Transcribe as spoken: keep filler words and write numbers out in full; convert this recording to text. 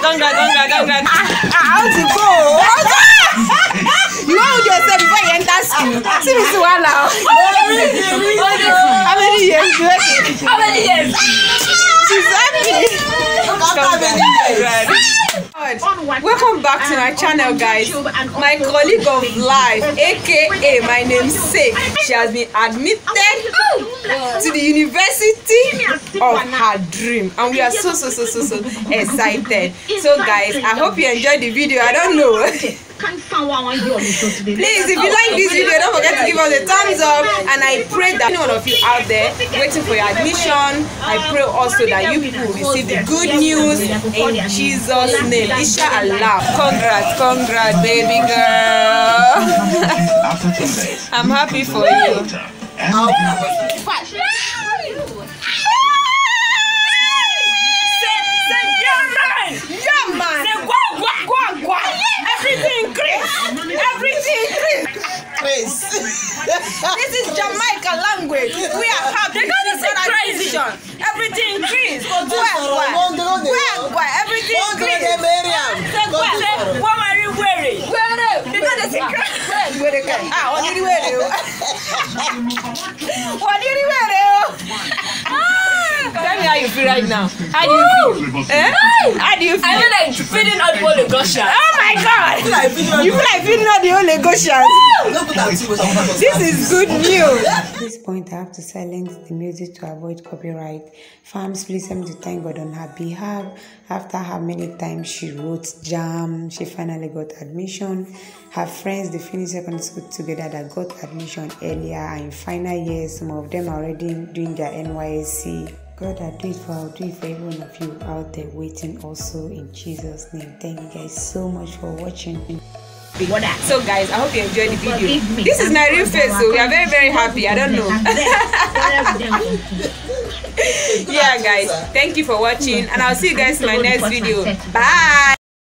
guy, don't guy, don't guy, don't guy. Ah, how's it go? You hold yourself before you enter school. Seriously, one now. How many years? How many years? She's happy. Welcome back to my channel, guys. My colleague of life, aka my namesake, she has been admitted to the university of her dream, and we are so so so so so excited. So guys, I hope you enjoyed the video. I don't know. Please, if you like this video, don't forget to give us a thumbs up, and I pray that any one of you out there waiting for your admission, I pray also that you will receive the good news in Jesus' name. Inshallah. Congrats, congrats, baby girl. I'm happy for you. This is Jamaica language. We are happy. They're going to say crazy. Everything increased. Everything increased. What are you wearing? They're going to say crazy. What are you wearing? What are you wearing? Tell me how you feel right now. How do you feel? Eh? How do you feel? I feel like feeding out all the Gosha. Oh my God! You feel like feeding out the only Gosha. This is good news. At this point, I have to silence the music to avoid copyright. Fams, please help me to thank God on her behalf. After how many times she wrote JAMB, she finally got admission. Her friends, they finished secondary school together, that got admission earlier, and in final years, some of them are already doing their N Y S C. God, I do it for, I'll do it for every one of you out there waiting also in Jesus' name. Thank you guys so much for watching. So guys, I hope you enjoyed the video. This is my real face, so we are very very happy. I don't know. Yeah guys, thank you for watching, and I'll see you guys in my next video. Bye.